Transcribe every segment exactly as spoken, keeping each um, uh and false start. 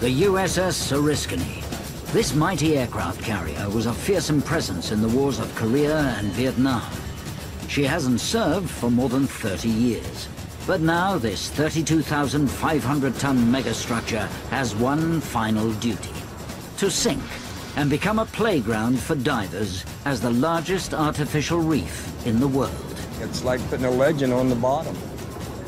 the U S S Oriskany. This mighty aircraft carrier was a fearsome presence in the wars of Korea and Vietnam. She hasn't served for more than thirty years. But now this thirty-two thousand five hundred ton megastructure has one final duty: to sink and become a playground for divers as the largest artificial reef in the world. It's like putting a legend on the bottom.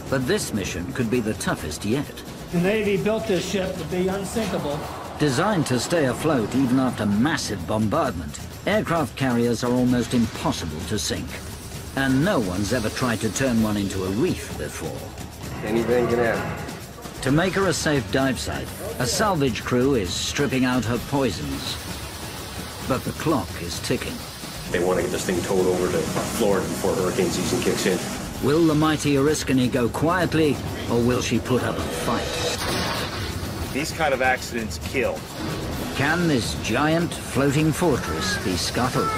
But this mission could be the toughest yet. The Navy built this ship to be unsinkable. Designed to stay afloat even after massive bombardment, aircraft carriers are almost impossible to sink. And no one's ever tried to turn one into a reef before. Anything can happen. To make her a safe dive site, a salvage crew is stripping out her poisons. But the clock is ticking. They want to get this thing towed over to Florida before hurricane season kicks in. Will the mighty Oriskany go quietly, or will she put up a fight? These kind of accidents kill. Can this giant floating fortress be scuttled?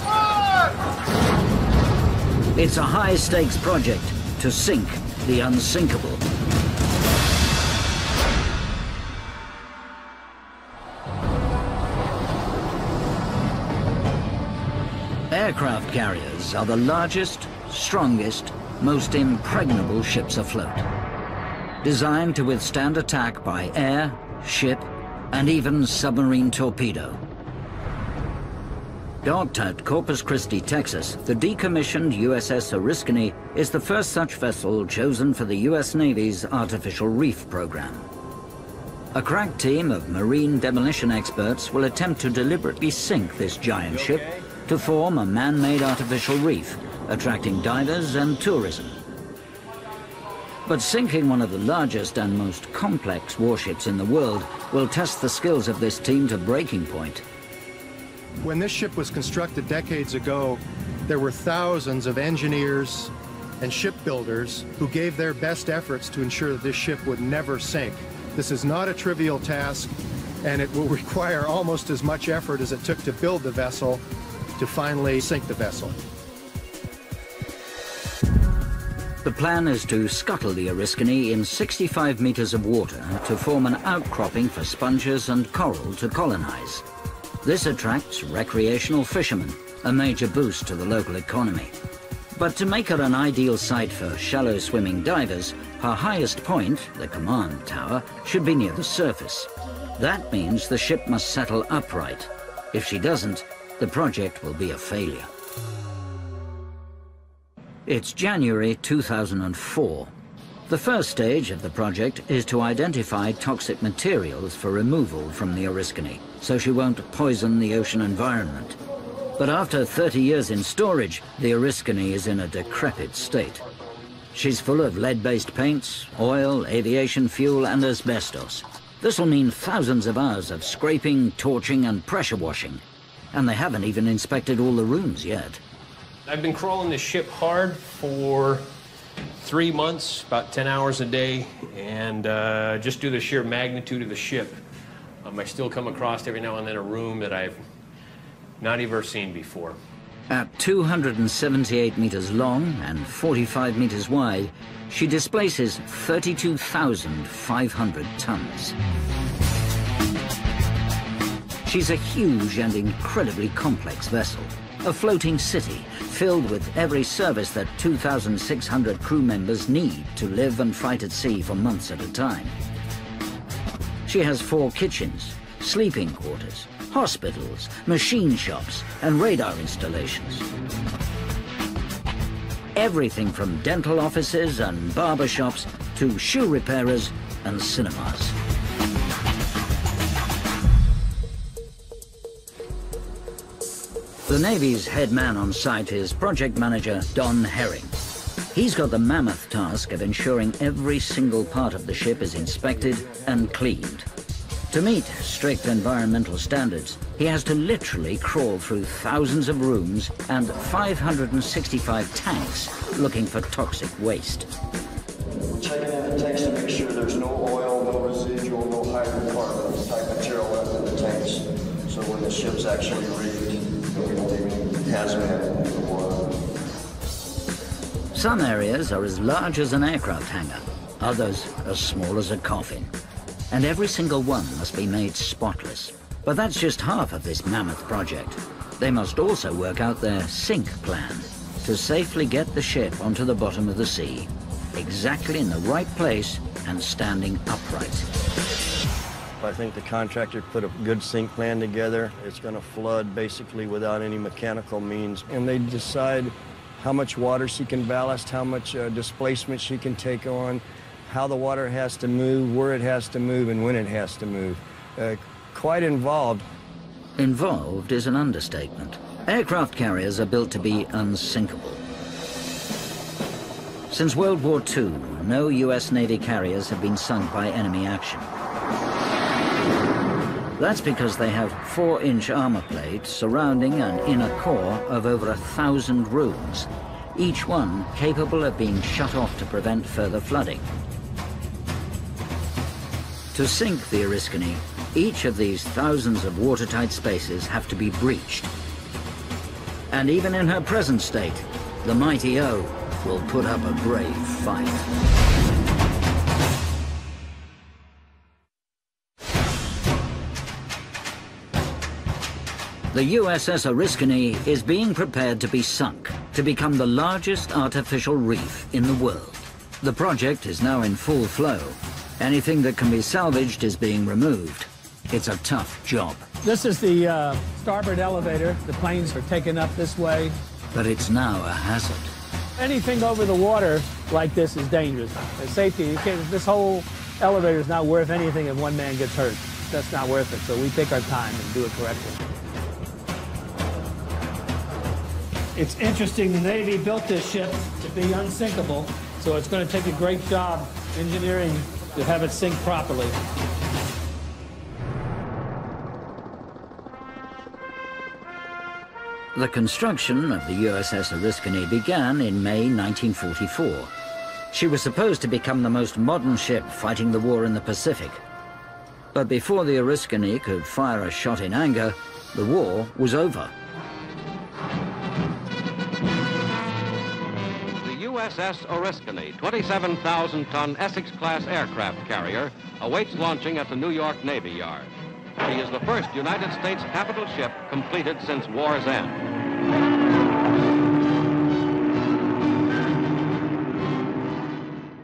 Fire! It's a high-stakes project to sink the unsinkable. Aircraft carriers are the largest, strongest, most impregnable ships afloat. Designed to withstand attack by air, ship, and even submarine torpedo. Docked at Corpus Christi, Texas, the decommissioned U S S Oriskany is the first such vessel chosen for the U S Navy's Artificial Reef program. A crack team of marine demolition experts will attempt to deliberately sink this giant ship to form a man-made artificial reef, attracting divers and tourism. But sinking one of the largest and most complex warships in the world will test the skills of this team to breaking point. When this ship was constructed decades ago, there were thousands of engineers and shipbuilders who gave their best efforts to ensure that this ship would never sink. This is not a trivial task, and it will require almost as much effort as it took to build the vessel to finally sink the vessel. The plan is to scuttle the Oriskany in sixty-five meters of water to form an outcropping for sponges and coral to colonize. This attracts recreational fishermen, a major boost to the local economy. But to make her an ideal site for shallow swimming divers, her highest point, the command tower, should be near the surface. That means the ship must settle upright. If she doesn't, the project will be a failure. It's January two thousand four. The first stage of the project is to identify toxic materials for removal from the Oriskany, so she won't poison the ocean environment. But after thirty years in storage, the Oriskany is in a decrepit state. She's full of lead-based paints, oil, aviation fuel, and asbestos. This'll mean thousands of hours of scraping, torching, and pressure washing. And they haven't even inspected all the rooms yet. I've been crawling this ship hard for three months, about ten hours a day, and uh, just due to the sheer magnitude of the ship, um, I still come across every now and then a room that I've not ever seen before. At two hundred seventy-eight meters long and forty-five meters wide, she displaces thirty-two thousand five hundred tons. She's a huge and incredibly complex vessel. A floating city, filled with every service that two thousand six hundred crew members need to live and fight at sea for months at a time. She has four kitchens, sleeping quarters, hospitals, machine shops, and radar installations. Everything from dental offices and barber shops to shoe repairers and cinemas. The Navy's head man on site is project manager Don Herring. He's got the mammoth task of ensuring every single part of the ship is inspected and cleaned. To meet strict environmental standards, he has to literally crawl through thousands of rooms and five hundred sixty-five tanks looking for toxic waste. Checking in the tanks to make sure there's no oil, no residual, no hydrocarbons type material left in the tanks. So when the ship's actually rigged, some areas are as large as an aircraft hangar, others as small as a coffin. and every single one must be made spotless. But that's just half of this mammoth project. They must also work out their sink plan to safely get the ship onto the bottom of the sea, exactly in the right place and standing upright. I think the contractor put a good sink plan together. It's going to flood basically without any mechanical means. And they decide how much water she can ballast, how much uh, displacement she can take on, how the water has to move, where it has to move, and when it has to move. Uh, quite involved. Involved is an understatement. Aircraft carriers are built to be unsinkable. Since World War Two, no U S Navy carriers have been sunk by enemy action. That's because they have four-inch armor plates surrounding an inner core of over a thousand rooms, each one capable of being shut off to prevent further flooding. To sink the Oriskany, each of these thousands of watertight spaces have to be breached. And even in her present state, the mighty O will put up a brave fight. The U S S Oriskany is being prepared to be sunk to become the largest artificial reef in the world. The project is now in full flow. Anything that can be salvaged is being removed. It's a tough job. This is the uh, starboard elevator. The planes are taken up this way. But it's now a hazard. Anything over the water like this is dangerous. For safety, you can't, this whole elevator is not worth anything if one man gets hurt. That's not worth it. So we take our time and do it correctly. It's interesting, the Navy built this ship to be unsinkable, so it's going to take a great job engineering to have it sink properly. The construction of the U S S Oriskany began in May nineteen forty-four. She was supposed to become the most modern ship fighting the war in the Pacific. But before the Oriskany could fire a shot in anger, the war was over. U S S Oriskany, twenty-seven thousand ton Essex-class aircraft carrier, awaits launching at the New York Navy Yard. She is the first United States capital ship completed since war's end.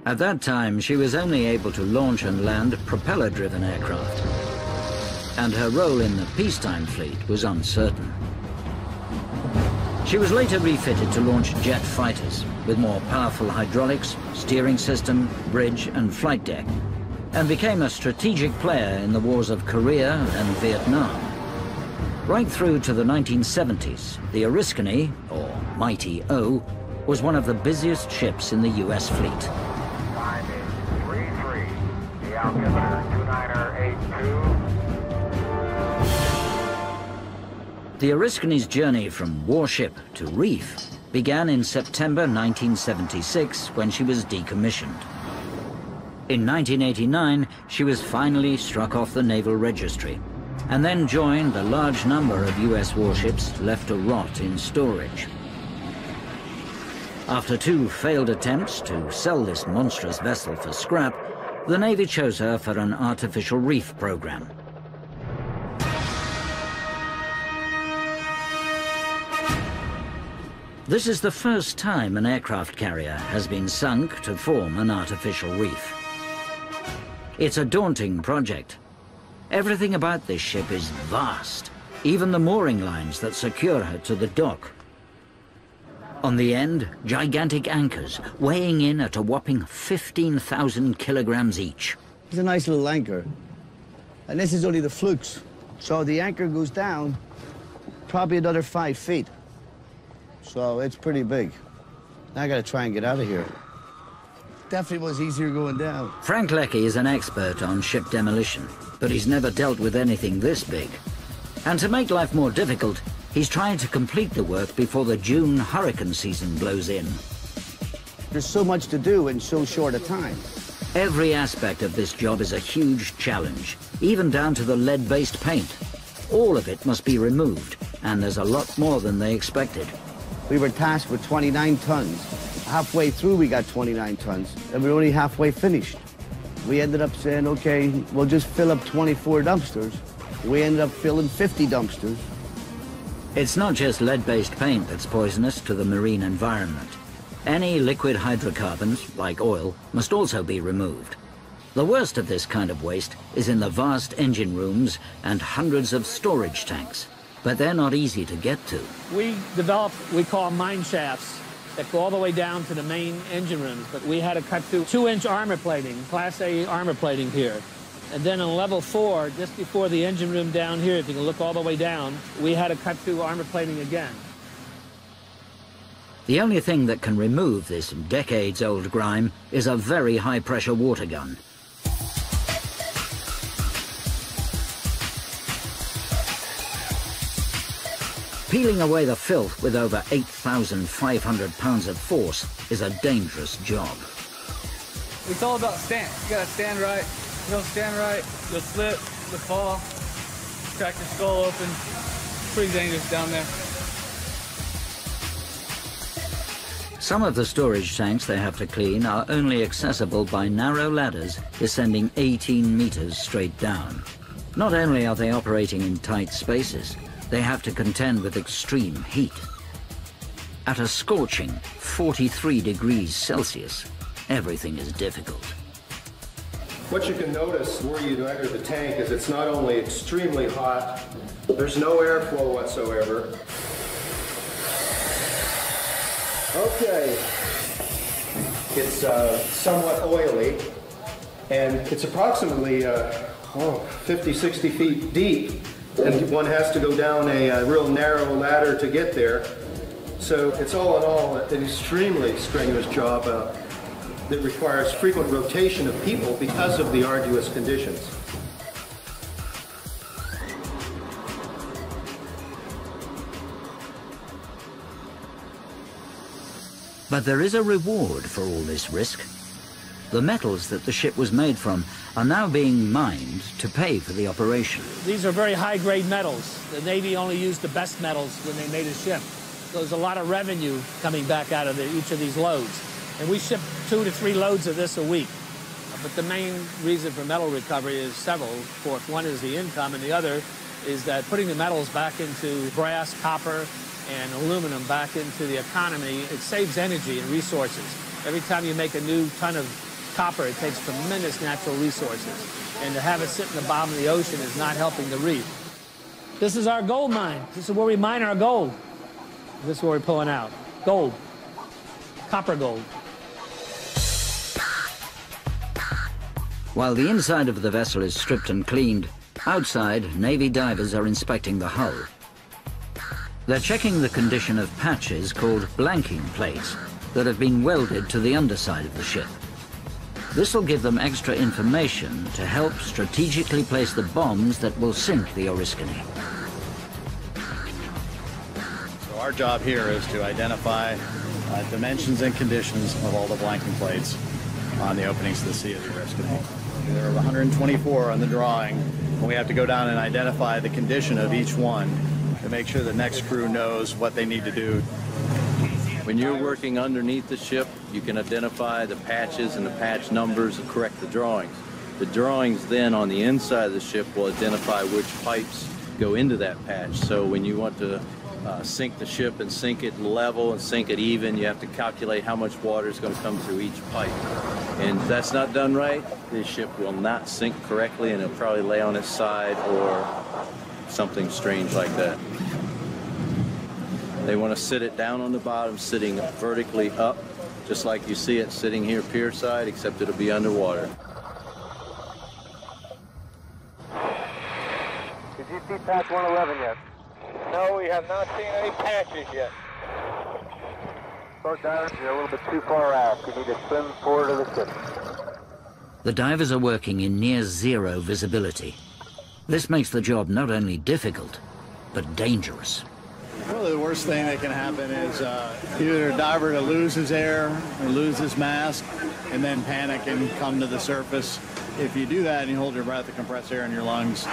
At that time, she was only able to launch and land propeller-driven aircraft, and her role in the peacetime fleet was uncertain. She was later refitted to launch jet fighters with more powerful hydraulics, steering system, bridge and flight deck, and became a strategic player in the wars of Korea and Vietnam. Right through to the nineteen seventies, the Oriskany, or Mighty O, was one of the busiest ships in the U S fleet. five eight three three, the altimeter two niner eight two. The Oriskany's journey from warship to reef began in September nineteen seventy-six when she was decommissioned. In nineteen eighty-nine, she was finally struck off the Naval Registry and then joined a large number of U S warships left to rot in storage. After two failed attempts to sell this monstrous vessel for scrap, the Navy chose her for an artificial reef program. This is the first time an aircraft carrier has been sunk to form an artificial reef. It's a daunting project. Everything about this ship is vast, even the mooring lines that secure her to the dock. On the end, gigantic anchors weighing in at a whopping fifteen thousand kilograms each. It's a nice little anchor, and this is only the flukes. So the anchor goes down probably another five feet. So it's pretty big. Now I gotta try and get out of here. Definitely was easier going down. Frank Leckie is an expert on ship demolition, but he's never dealt with anything this big. And to make life more difficult, he's trying to complete the work before the June hurricane season blows in. There's so much to do in so short a time. Every aspect of this job is a huge challenge, even down to the lead-based paint. All of it must be removed, and there's a lot more than they expected. We were tasked with twenty-nine tons. Halfway through, we got twenty-nine tons, and we were only halfway finished. We ended up saying, okay, we'll just fill up twenty-four dumpsters. We ended up filling fifty dumpsters. It's not just lead-based paint that's poisonous to the marine environment. Any liquid hydrocarbons, like oil, must also be removed. The worst of this kind of waste is in the vast engine rooms and hundreds of storage tanks, but they're not easy to get to. We developed what we call mine shafts that go all the way down to the main engine rooms, but we had to cut through two-inch armor plating, Class A armor plating here. And then on level four, just before the engine room down here, if you can look all the way down, we had to cut through armor plating again. The only thing that can remove this decades-old grime is a very high-pressure water gun. Peeling away the filth with over eight thousand five hundred pounds of force is a dangerous job. It's all about stance. You gotta stand right. You don't stand right, you'll slip, you'll fall, crack your skull open. It's pretty dangerous down there. Some of the storage tanks they have to clean are only accessible by narrow ladders descending eighteen meters straight down. Not only are they operating in tight spaces, they have to contend with extreme heat. At a scorching forty-three degrees Celsius, everything is difficult. What you can notice were you to enter the tank is it's not only extremely hot, there's no airflow whatsoever. Okay, it's uh, somewhat oily, and it's approximately uh, oh, fifty, sixty feet deep, and one has to go down a, a real narrow ladder to get there. So it's all in all an extremely strenuous job. Uh, that requires frequent rotation of people because of the arduous conditions. But there is a reward for all this risk. The metals that the ship was made from are now being mined to pay for the operation. These are very high-grade metals. The Navy only used the best metals when they made a ship. So there's a lot of revenue coming back out of the, each of these loads. And we ship two to three loads of this a week. But the main reason for metal recovery is several. Of course, one is the income, and the other is that putting the metals back into brass, copper, and aluminum back into the economy, it saves energy and resources. Every time you make a new ton of copper, it takes tremendous natural resources. And to have it sit in the bottom of the ocean is not helping the reef. This is our gold mine. This is where we mine our gold. This is where we're pulling out. Gold. Copper gold. While the inside of the vessel is stripped and cleaned, outside, Navy divers are inspecting the hull. They're checking the condition of patches called blanking plates that have been welded to the underside of the ship. This will give them extra information to help strategically place the bombs that will sink the Oriskany. So our job here is to identify uh, dimensions and conditions of all the blanking plates on the openings to the sea of the Oriskany. There are one hundred twenty-four on the drawing, and we have to go down and identify the condition of each one to make sure the next crew knows what they need to do. When you're working underneath the ship, you can identify the patches and the patch numbers and correct the drawings. The drawings then on the inside of the ship will identify which pipes go into that patch. So when you want to uh, sink the ship and sink it level and sink it even, you have to calculate how much water is going to come through each pipe. And if that's not done right, this ship will not sink correctly, and it'll probably lay on its side or something strange like that. They want to sit it down on the bottom, sitting vertically up, just like you see it sitting here pierside, except it'll be underwater. Did you see patch one eleven yet? No, we have not seen any patches yet. Both divers are a little bit too far aft. You need to swim forward to the ship. The divers are working in near-zero visibility. This makes the job not only difficult, but dangerous. Really, the worst thing that can happen is uh, either a diver to lose his air or lose his mask, and then panic and come to the surface. If you do that and you hold your breath, the compressed air in your lungs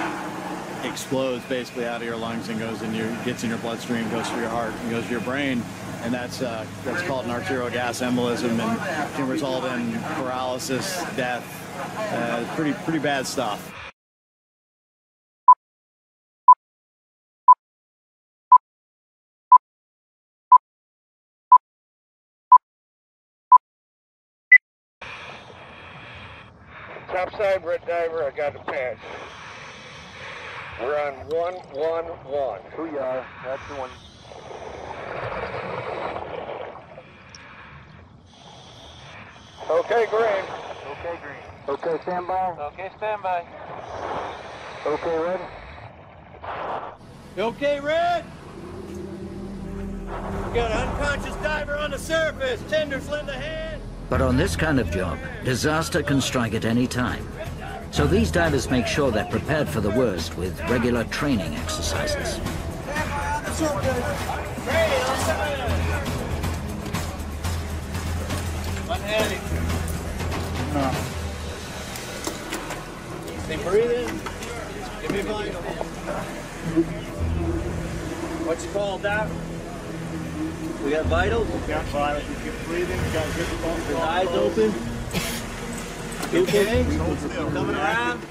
explodes basically out of your lungs and goes in your, gets in your bloodstream, goes through your heart, and goes to your brain. And that's, uh, that's called an arterial gas embolism, and can result in paralysis, death, Uh, pretty, pretty bad stuff. Topside, red diver, I got the patch. We're on one, one, one. Booyah, that's the one. Okay, green. Okay, green. Okay, stand by. Okay, stand by. Okay, red. Okay, red. We got an unconscious diver on the surface. Tender slip in the hand. But on this kind of job, disaster can strike at any time. So these divers make sure they're prepared for the worst with regular training exercises. They breathe in. Give me a blindfold. What's called that? We got vitals. We got vitals. We keep breathing. We got good bones. Your eyes open. Okay. Coming around.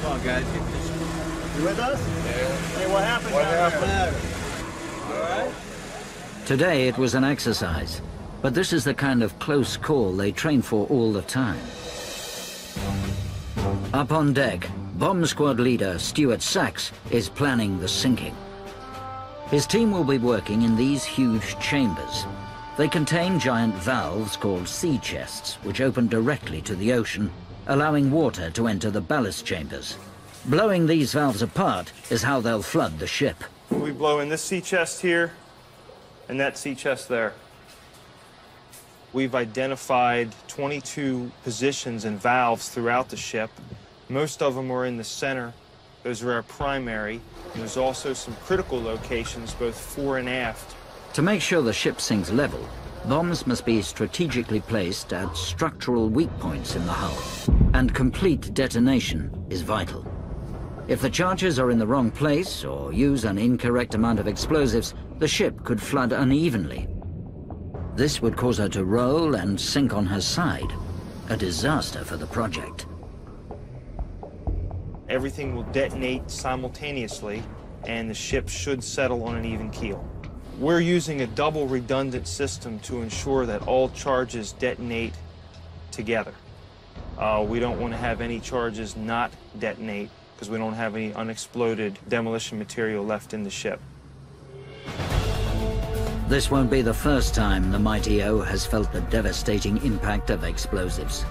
Come on, guys. You with us? Yeah. Hey, what happened? What happened? All right. Today it was an exercise, but this is the kind of close call they train for all the time. Up on deck, bomb squad leader Stuart Sachs is planning the sinking. His team will be working in these huge chambers. They contain giant valves called sea chests, which open directly to the ocean, allowing water to enter the ballast chambers. Blowing these valves apart is how they'll flood the ship. We blow in this sea chest here and that sea chest there. We've identified twenty-two positions and valves throughout the ship. Most of them are in the center. Those are our primary. And there's also some critical locations, both fore and aft. To make sure the ship sinks level, bombs must be strategically placed at structural weak points in the hull, and complete detonation is vital. If the charges are in the wrong place or use an incorrect amount of explosives, the ship could flood unevenly. This would cause her to roll and sink on her side, a disaster for the project. Everything will detonate simultaneously, and the ship should settle on an even keel. We're using a double redundant system to ensure that all charges detonate together. Uh, we don't want to have any charges not detonate, because we don't have any unexploded demolition material left in the ship. This won't be the first time the mighty O has felt the devastating impact of explosives.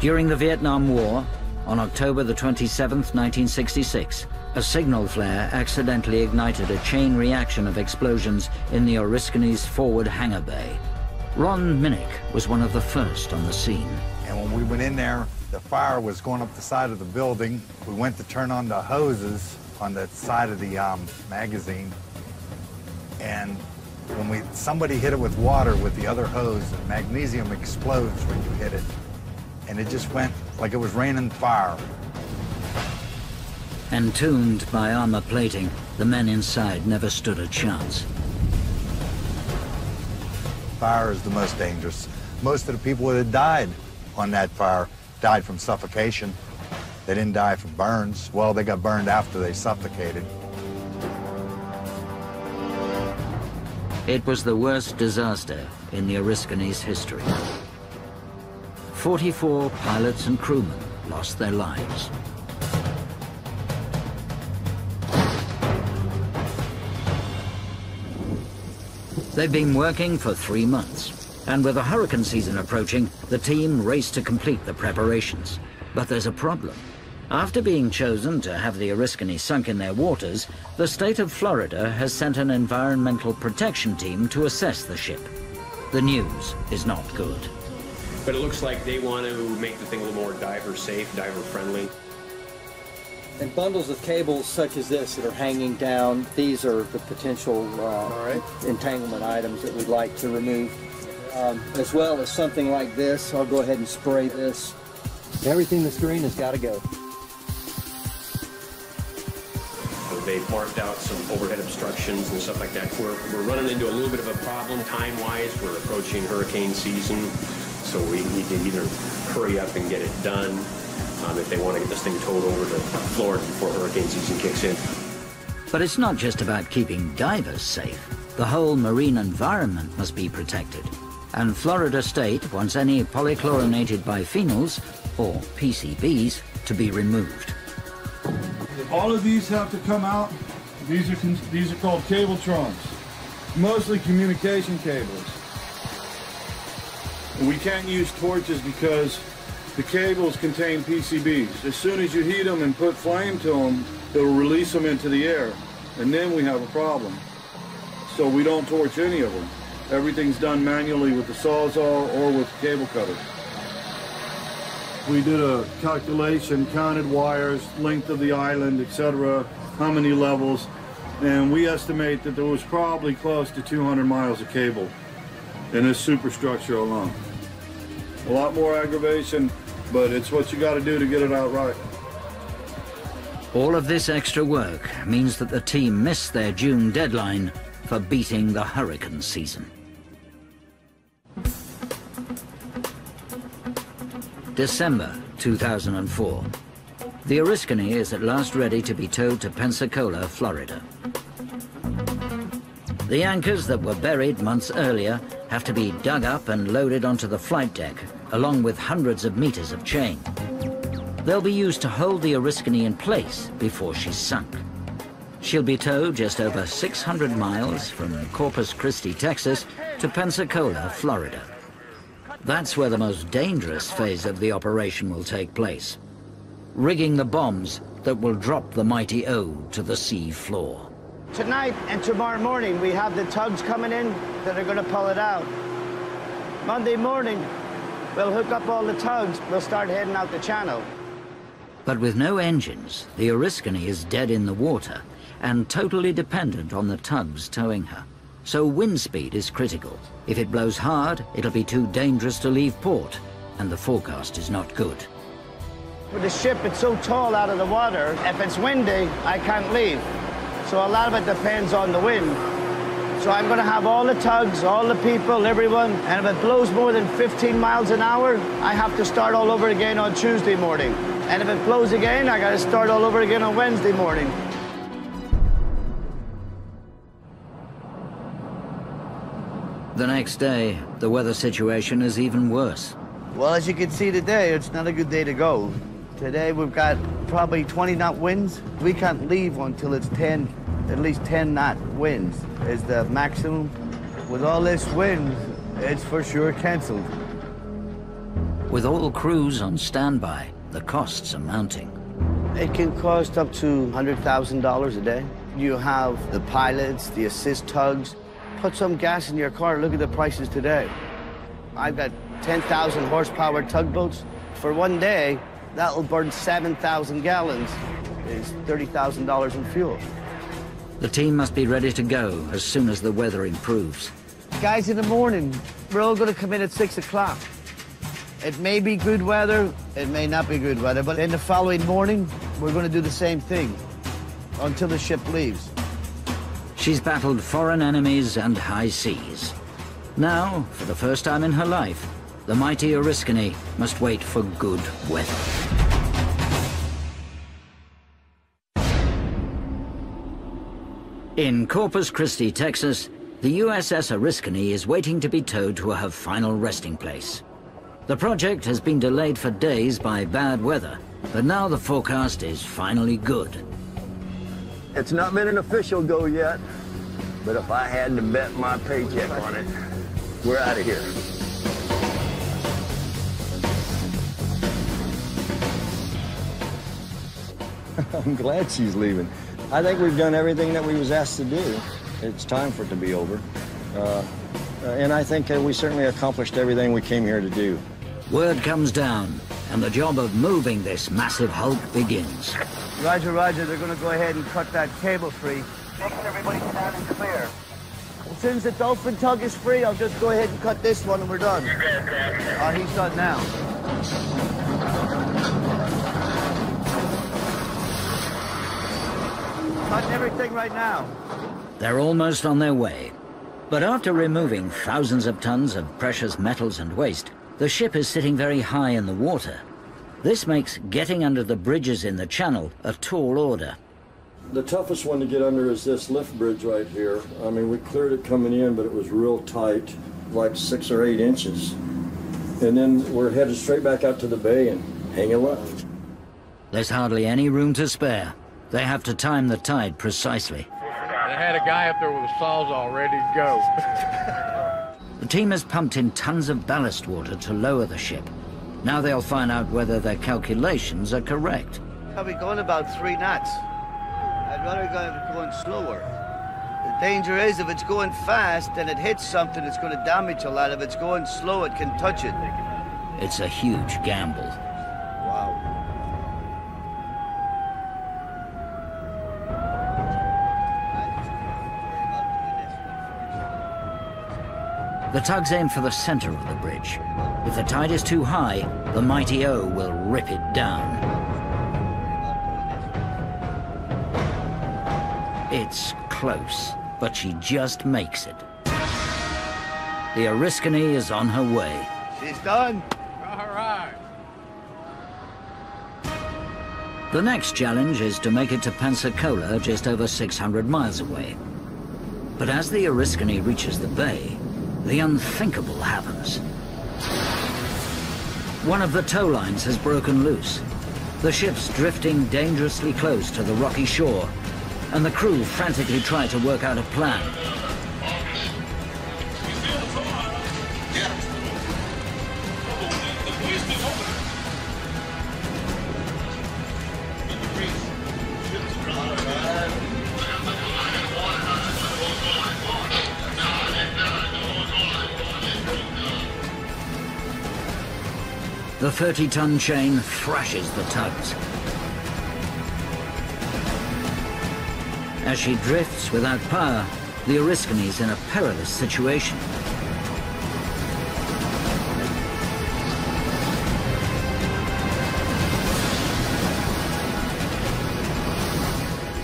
During the Vietnam War, on October the twenty-seventh, nineteen sixty-six, a signal flare accidentally ignited a chain reaction of explosions in the Oriskany's forward hangar bay. Ron Minnick was one of the first on the scene. And when we went in there, the fire was going up the side of the building. We went to turn on the hoses on the side of the um, magazine. And when we, somebody hit it with water with the other hose, and magnesium explodes when you hit it. And it just went like it was raining fire. Entombed by armor plating, the men inside never stood a chance. Fire is the most dangerous. Most of the people that died on that fire died from suffocation. They didn't die from burns. Well, they got burned after they suffocated. It was the worst disaster in the Oriskany's history. forty-four pilots and crewmen lost their lives. They've been working for three months, and with the hurricane season approaching, the team raced to complete the preparations. But there's a problem. After being chosen to have the Oriskany sunk in their waters, the state of Florida has sent an environmental protection team to assess the ship. The news is not good. But it looks like they want to make the thing a little more diver-safe, diver-friendly. And bundles of cables such as this that are hanging down, these are the potential uh, All right. entanglement items that we'd like to remove. Um, as well as something like this, I'll go ahead and spray this. Everything that's green has got to go. They've marked out some overhead obstructions and stuff like that. We're, we're running into a little bit of a problem time-wise. We're approaching hurricane season. So we need to either hurry up and get it done um, if they want to get this thing towed over to Florida before hurricane season kicks in. But it's not just about keeping divers safe. The whole marine environment must be protected. And Florida State wants any polychlorinated biphenyls, or P C Bs, to be removed. All of these have to come out. These are, these are called cable trunks, mostly communication cables. We can't use torches because the cables contain P C Bs. As soon as you heat them and put flame to them, it'll release them into the air, and then we have a problem. So we don't torch any of them. Everything's done manually with the Sawzall or with cable cutters. We did a calculation, counted wires, length of the island, et cetera, how many levels, and we estimate that there was probably close to two hundred miles of cable in this superstructure alone. A lot more aggravation, but it's what you got to do to get it out right. All of this extra work means that the team missed their June deadline for beating the hurricane season. December two thousand four. The Oriskany is at last ready to be towed to Pensacola, Florida. The anchors that were buried months earlier have to be dug up and loaded onto the flight deck, along with hundreds of meters of chain. They'll be used to hold the Oriskany in place before she's sunk. She'll be towed just over six hundred miles from Corpus Christi, Texas, to Pensacola, Florida. That's where the most dangerous phase of the operation will take place, rigging the bombs that will drop the mighty O to the sea floor. Tonight and tomorrow morning, we have the tugs coming in that are going to pull it out. Monday morning, we'll hook up all the tugs. We'll start heading out the channel. But with no engines, the Oriskany is dead in the water and totally dependent on the tugs towing her. So wind speed is critical. If it blows hard, it'll be too dangerous to leave port, and the forecast is not good. With the ship, it's so tall out of the water, if it's windy, I can't leave. So a lot of it depends on the wind. So I'm gonna have all the tugs, all the people, everyone, and if it blows more than fifteen miles an hour, I have to start all over again on Tuesday morning. And if it blows again, I gotta start all over again on Wednesday morning. The next day, the weather situation is even worse. Well, as you can see today, it's not a good day to go. Today, we've got probably twenty knot winds. We can't leave until it's ten, at least ten knot winds is the maximum. With all this wind, it's for sure canceled. With all crews on standby, the costs are mounting. It can cost up to one hundred thousand dollars a day. You have the pilots, the assist tugs. Put some gas in your car, look at the prices today. I've got ten thousand horsepower tugboats. For one day, that'll burn seven thousand gallons. It's thirty thousand dollars in fuel. The team must be ready to go as soon as the weather improves. Guys, in the morning, we're all gonna come in at six o'clock. It may be good weather, it may not be good weather, but in the following morning, we're gonna do the same thing until the ship leaves. She's battled foreign enemies and high seas. Now, for the first time in her life, the mighty Oriskany must wait for good weather. In Corpus Christi, Texas, the U S S Oriskany is waiting to be towed to her final resting place. The project has been delayed for days by bad weather, but now the forecast is finally good. It's not been an official go yet, but if I had to bet my paycheck on it, we're out of here. I'm glad she's leaving. I think we've done everything that we was asked to do. It's time for it to be over. Uh, and I think that we certainly accomplished everything we came here to do. Word comes down, and the job of moving this massive hulk begins. Roger, roger, they're gonna go ahead and cut that cable free. Making everybody sound and clear. As soon as the dolphin tug is free, I'll just go ahead and cut this one and we're done. You're good, Captain. Oh, he's done now. Cutting everything right now. They're almost on their way. But after removing thousands of tons of precious metals and waste, The ship is sitting very high in the water. This makes getting under the bridges in the channel a tall order. The toughest one to get under is this lift bridge right here. I mean, we cleared it coming in, but it was real tight, like six or eight inches. And then we're headed straight back out to the bay and hanging left. There's hardly any room to spare. They have to time the tide precisely. They had a guy up there with saws all ready to go. The team has pumped in tons of ballast water to lower the ship. Now they'll find out whether their calculations are correct. Are we going about three knots? I'd rather go going slower. The danger is if it's going fast and it hits something, it's going to damage a lot. If it's going slow, it can touch it. It's a huge gamble. The tugs aim for the center of the bridge. If the tide is too high, the mighty O will rip it down. It's close, but she just makes it. The Oriskany is on her way. She's done. All right. The next challenge is to make it to Pensacola, just over six hundred miles away. But as the Oriskany reaches the bay, the unthinkable happens. One of the tow lines has broken loose. The ship's drifting dangerously close to the rocky shore, and the crew frantically try to work out a plan. The thirty-ton chain thrashes the tugs. As she drifts without power, the Oriskany's in a perilous situation.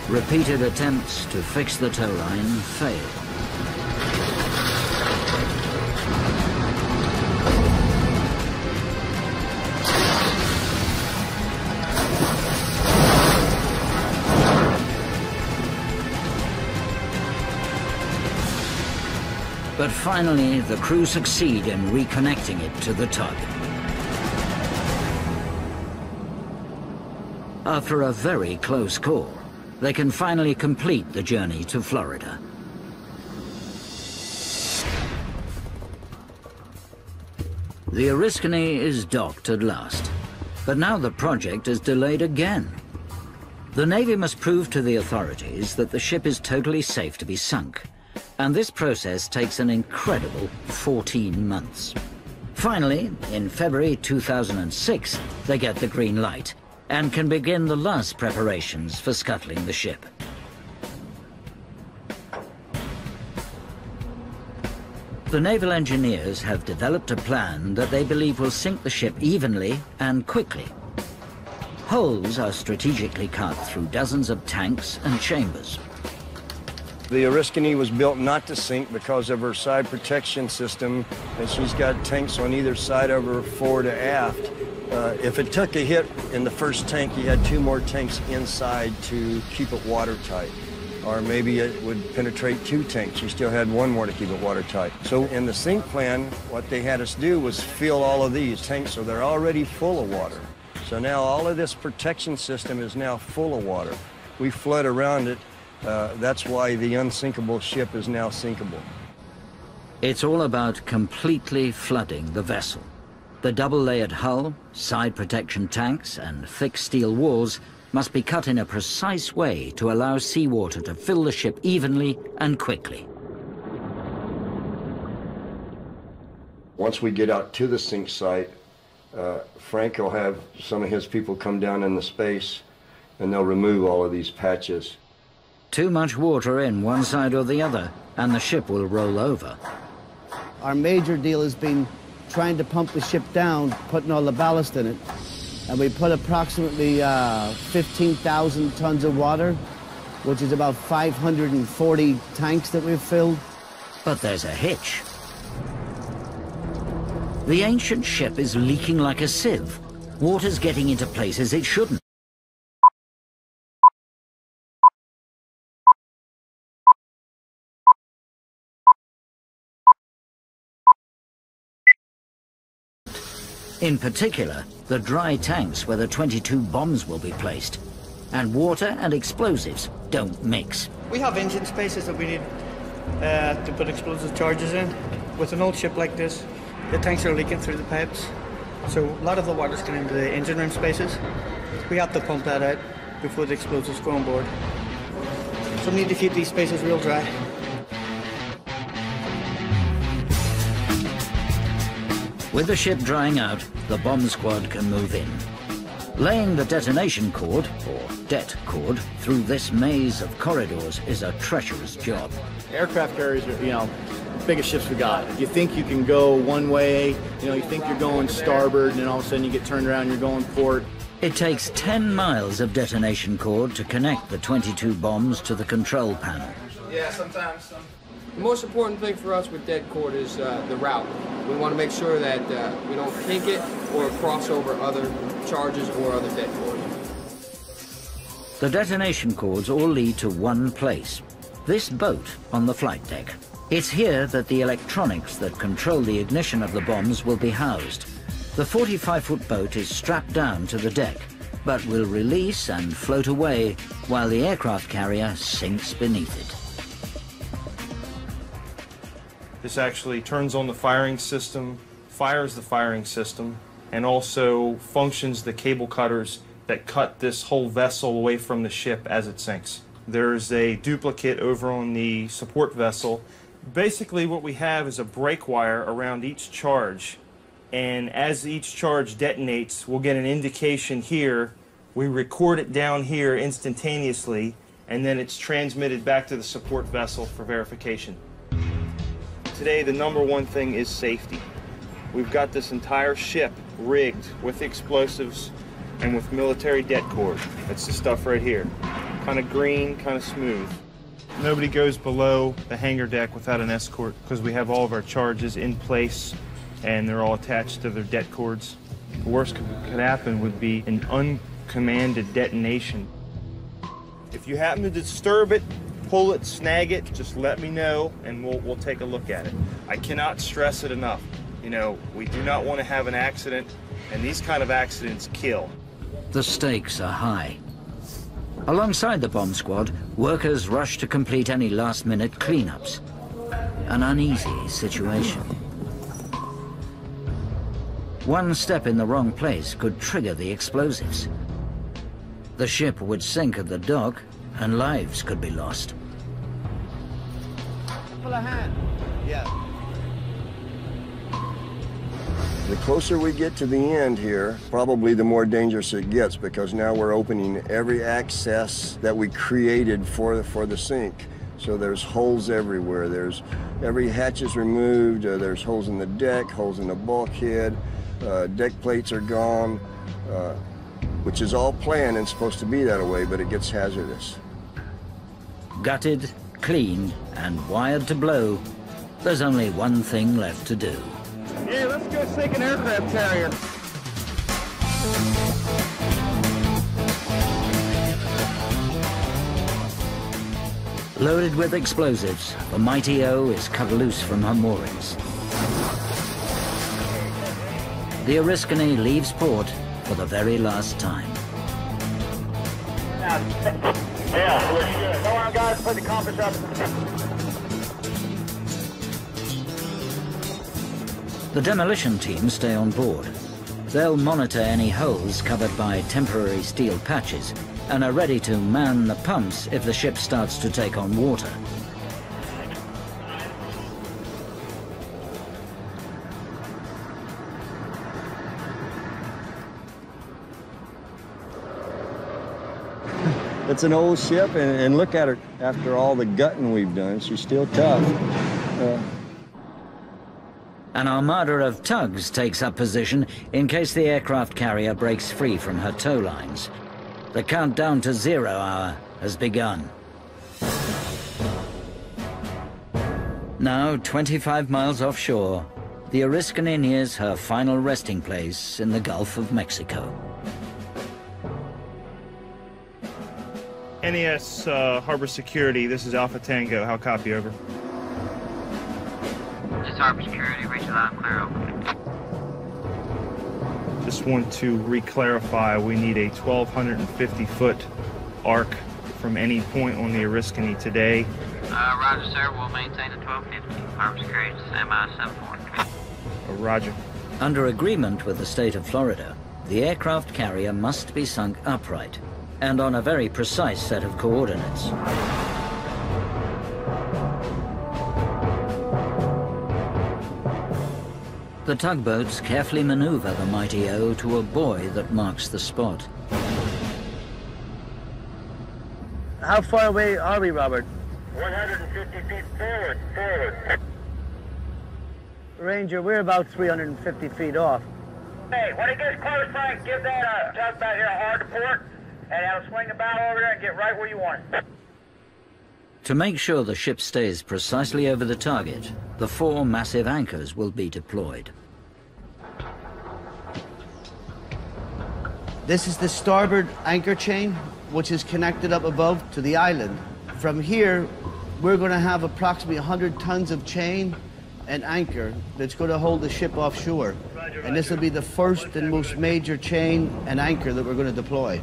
Repeated attempts to fix the tow line fail. But finally, the crew succeed in reconnecting it to the tug. After a very close call, they can finally complete the journey to Florida. The Oriskany is docked at last, but now the project is delayed again. The Navy must prove to the authorities that the ship is totally safe to be sunk. And this process takes an incredible fourteen months. Finally, in February two thousand six, they get the green light and can begin the last preparations for scuttling the ship. The naval engineers have developed a plan that they believe will sink the ship evenly and quickly. Holes are strategically cut through dozens of tanks and chambers. The Oriskany was built not to sink because of her side protection system, and she's got tanks on either side of her, forward to aft. Uh, if it took a hit in the first tank, you had two more tanks inside to keep it watertight. Or maybe it would penetrate two tanks. You still had one more to keep it watertight. So in the sink plan, what they had us do was fill all of these tanks so they're already full of water. So now all of this protection system is now full of water. We flood around it. Uh, that's why the unsinkable ship is now sinkable. It's all about completely flooding the vessel. The double-layered hull, side protection tanks, and thick steel walls must be cut in a precise way to allow seawater to fill the ship evenly and quickly. Once we get out to the sink site, uh, Frank will have some of his people come down in the space, and they'll remove all of these patches. Too much water in one side or the other, and the ship will roll over. Our major deal has been trying to pump the ship down, putting all the ballast in it. And we put approximately uh, fifteen thousand tons of water, which is about five hundred forty tanks that we've filled. But there's a hitch. The ancient ship is leaking like a sieve. Water's getting into places it shouldn't. In particular, the dry tanks where the twenty-two bombs will be placed. And water and explosives don't mix. We have engine spaces that we need uh, to put explosive charges in. With an old ship like this, the tanks are leaking through the pipes, so a lot of the water's going into the engine room spaces. We have to pump that out before the explosives go on board. So we need to keep these spaces real dry. With the ship drying out, the bomb squad can move in. Laying the detonation cord, or det cord, through this maze of corridors is a treacherous job. Aircraft carriers are, you know, the biggest ships we got. You think you can go one way, you know, you think you're going starboard, and then all of a sudden you get turned around and you're going port. It takes ten miles of detonation cord to connect the twenty-two bombs to the control panel. Yeah, sometimes. Some... The most important thing for us with det cord is uh, the route. We want to make sure that uh, we don't kink it or cross over other charges or other det cords. The detonation cords all lead to one place, this boat on the flight deck. It's here that the electronics that control the ignition of the bombs will be housed. The forty-five foot boat is strapped down to the deck, but will release and float away while the aircraft carrier sinks beneath it. This actually turns on the firing system, fires the firing system, and also functions the cable cutters that cut this whole vessel away from the ship as it sinks. There's a duplicate over on the support vessel. Basically what we have is a brake wire around each charge, and as each charge detonates, we'll get an indication here. We record it down here instantaneously, and then it's transmitted back to the support vessel for verification. Today, the number one thing is safety. We've got this entire ship rigged with explosives and with military det cord. That's the stuff right here. Kind of green, kind of smooth. Nobody goes below the hangar deck without an escort because we have all of our charges in place and they're all attached to their det cords. The worst that could, could happen would be an uncommanded detonation. If you happen to disturb it, pull it, snag it, just let me know, and we'll, we'll take a look at it. I cannot stress it enough. You know, we do not want to have an accident, and these kind of accidents kill. The stakes are high. Alongside the bomb squad, workers rush to complete any last-minute cleanups. An uneasy situation. One step in the wrong place could trigger the explosives. The ship would sink at the dock, and lives could be lost. Yeah. The closer we get to the end here, probably the more dangerous it gets, because now we're opening every access that we created for the, for the sink. So there's holes everywhere. There's every hatch is removed. Uh, there's holes in the deck, holes in the bulkhead. Uh, deck plates are gone, uh, which is all planned and supposed to be that way, but it gets hazardous. Gutted, cleaned, and wired to blow, there's only one thing left to do. Yeah, let's go sink an aircraft carrier. Loaded with explosives, the mighty O is cut loose from her moorings. The Oriskany leaves port for the very last time. Yeah, we're good. Go on, guys, put the compass up. The demolition teams stay on board. They'll monitor any holes covered by temporary steel patches and are ready to man the pumps if the ship starts to take on water. It's an old ship, and, and look at her. After all the gutting we've done, she's still tough. Uh, An armada of tugs takes up position in case the aircraft carrier breaks free from her tow lines. The countdown to zero hour has begun. Now, twenty-five miles offshore, the Oriskany nears her final resting place in the Gulf of Mexico. N E S uh, Harbor Security, this is Alpha Tango. How copy, over? This is Harbor Security, reach out and clear, over. Just want to re-clarify, we need a twelve fifty foot arc from any point on the Oriskany today. Uh, roger, sir. We'll maintain the twelve fifty. Harbor Security, M I seven four. Uh, roger. Under agreement with the state of Florida, the aircraft carrier must be sunk upright and on a very precise set of coordinates. The tugboats carefully maneuver the mighty O to a buoy that marks the spot. How far away are we, Robert? one hundred fifty feet forward, forward. Ranger, we're about three hundred fifty feet off. Hey, when it gets close, Frank, give that uh, tugboat here a hard to port, and it'll swing the bow over there and get right where you want it. To make sure the ship stays precisely over the target, the four massive anchors will be deployed. This is the starboard anchor chain, which is connected up above to the island. From here, we're going to have approximately one hundred tons of chain and anchor that's going to hold the ship offshore. And this will be the first and most major chain and anchor that we're going to deploy.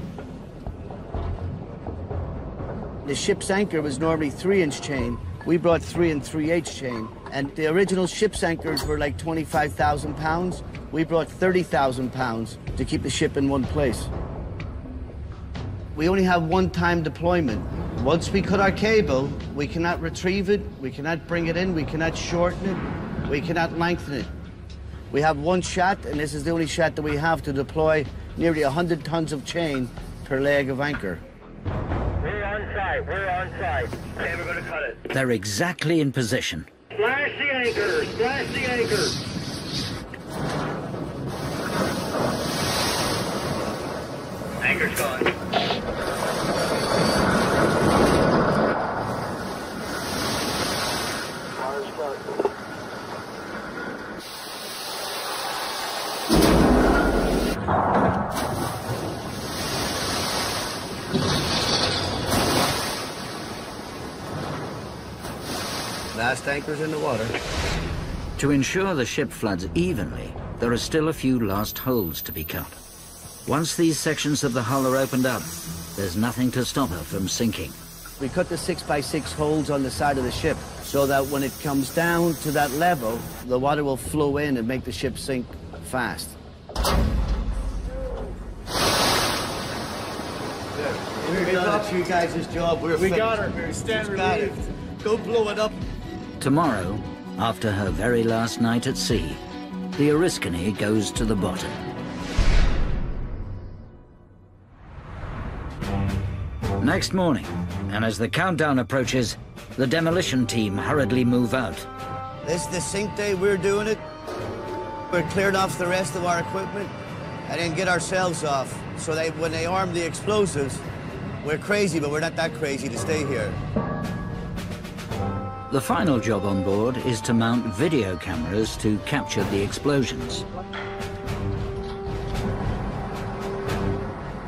The ship's anchor was normally three inch chain. We brought three and three eighths chain. And the original ship's anchors were like twenty-five thousand pounds. We brought thirty thousand pounds to keep the ship in one place. We only have one time deployment. Once we cut our cable, we cannot retrieve it, we cannot bring it in, we cannot shorten it, we cannot lengthen it. We have one shot, and this is the only shot that we have to deploy nearly one hundred tons of chain per leg of anchor. We're on site, we're on site. Okay, we're going to cut it. They're exactly in position. Splash the anchor, splash the anchor. Anchor's gone. Last anchor's in the water. To ensure the ship floods evenly, there are still a few last holes to be cut. Once these sections of the hull are opened up, there's nothing to stop her from sinking. We cut the six by six holes on the side of the ship so that when it comes down to that level, the water will flow in and make the ship sink fast. We're, we're done. It's you guys' job. We're we finished. Got her. We're stand relieved. Go blow it up. Tomorrow, after her very last night at sea, the Oriskany goes to the bottom. Next morning, and as the countdown approaches, the demolition team hurriedly move out. This is the sink day, we're doing it. We're clearing off the rest of our equipment and then get ourselves off. So they, when they arm the explosives, we're crazy, but we're not that crazy to stay here. The final job on board is to mount video cameras to capture the explosions.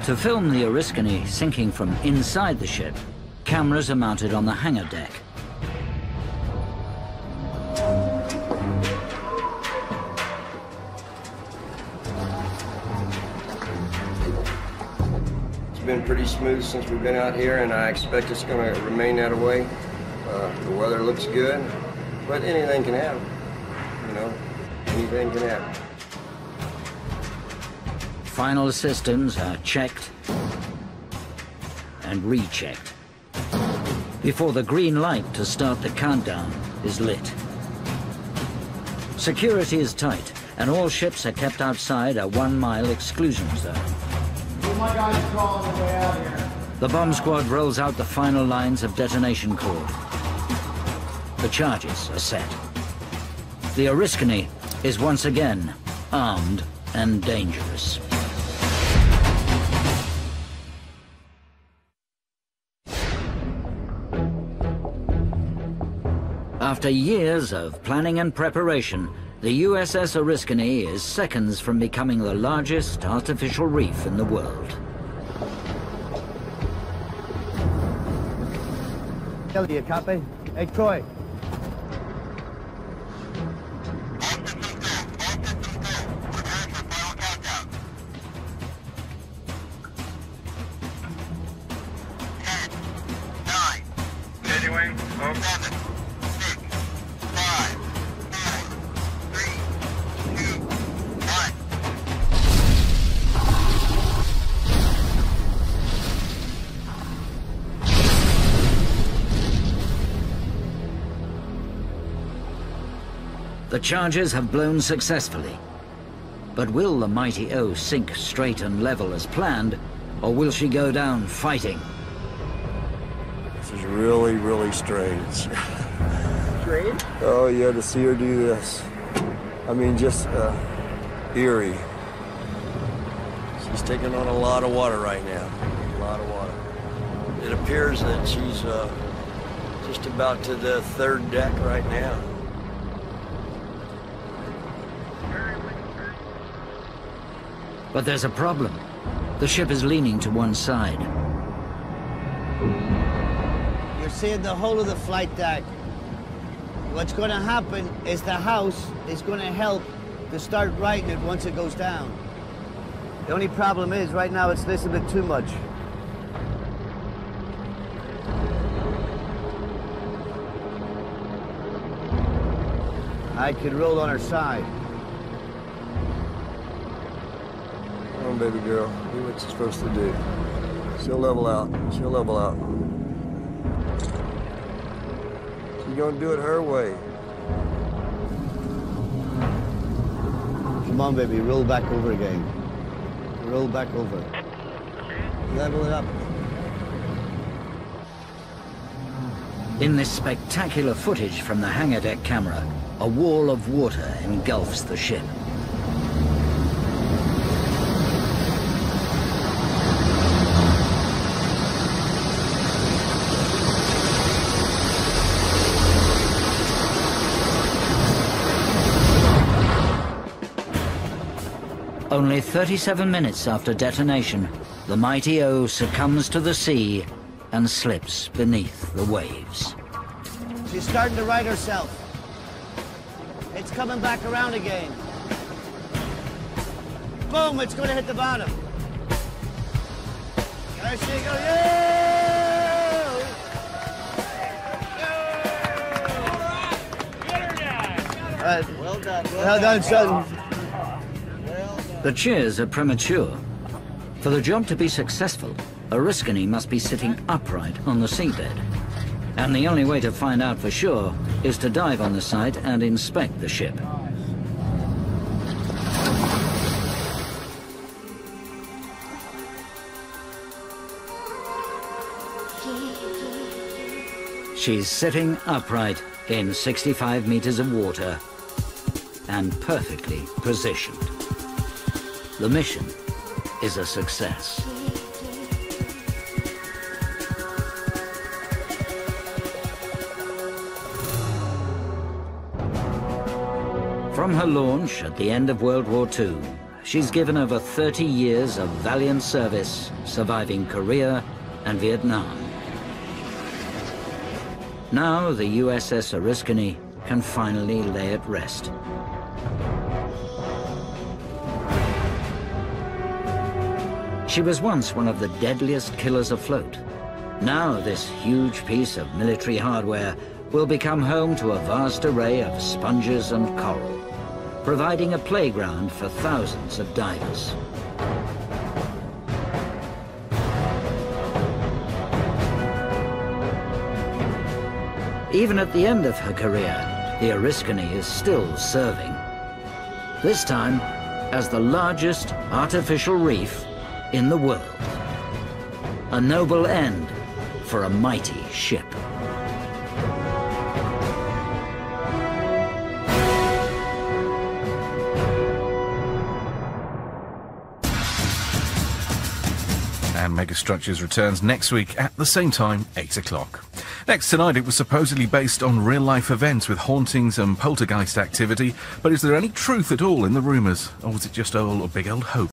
To film the Oriskany sinking from inside the ship, cameras are mounted on the hangar deck. It's been pretty smooth since we've been out here, and I expect it's going to remain that way. Uh, the weather looks good, but anything can happen, you know, anything can happen. Final systems are checked and rechecked before the green light to start the countdown is lit. Security is tight, and all ships are kept outside a one-mile exclusion zone. Oh my God, it's all the way out here. The bomb squad rolls out the final lines of detonation cord. The charges are set. The Oriskany is once again armed and dangerous. After years of planning and preparation, the U S S Oriskany is seconds from becoming the largest artificial reef in the world. Kelly, you copy? Hey, Troy. The charges have blown successfully. But will the mighty O sink straight and level as planned, or will she go down fighting? This is really, really strange. Strange? Oh, yeah, to see her do this. I mean, just uh, eerie. She's taking on a lot of water right now. A lot of water. It appears that she's uh, just about to the third deck right now. But there's a problem. The ship is leaning to one side. You're seeing the whole of the flight deck. What's going to happen is the house is going to help to start righting it once it goes down. The only problem is, right now, it's this a bit too much. I could roll on her side. Baby girl, do what you're supposed to do. She'll level out. She'll level out. She's gonna do it her way. Come on, baby, roll back over again. Roll back over. Level it up. In this spectacular footage from the hangar deck camera, a wall of water engulfs the ship. Only thirty-seven minutes after detonation, the mighty O succumbs to the sea and slips beneath the waves. She's starting to right herself. It's coming back around again. Boom, it's going to hit the bottom. There she goes. Yeah! All right. Well done. Well done, son. The cheers are premature. For the job to be successful, Oriskany must be sitting upright on the seabed. And the only way to find out for sure is to dive on the site and inspect the ship. She's sitting upright in sixty-five meters of water and perfectly positioned. The mission is a success. From her launch at the end of World War Two, she's given over thirty years of valiant service, surviving Korea and Vietnam. Now the U S S Oriskany can finally lay at rest. She was once one of the deadliest killers afloat. Now this huge piece of military hardware will become home to a vast array of sponges and coral, providing a playground for thousands of divers. Even at the end of her career, the Oriskany is still serving. This time, as the largest artificial reef in the world. A noble end for a mighty ship. And Megastructures returns next week at the same time, eight o'clock. Next Tonight, it was supposedly based on real-life events with hauntings and poltergeist activity, but is there any truth at all in the rumours, or was it just all a big old hoax?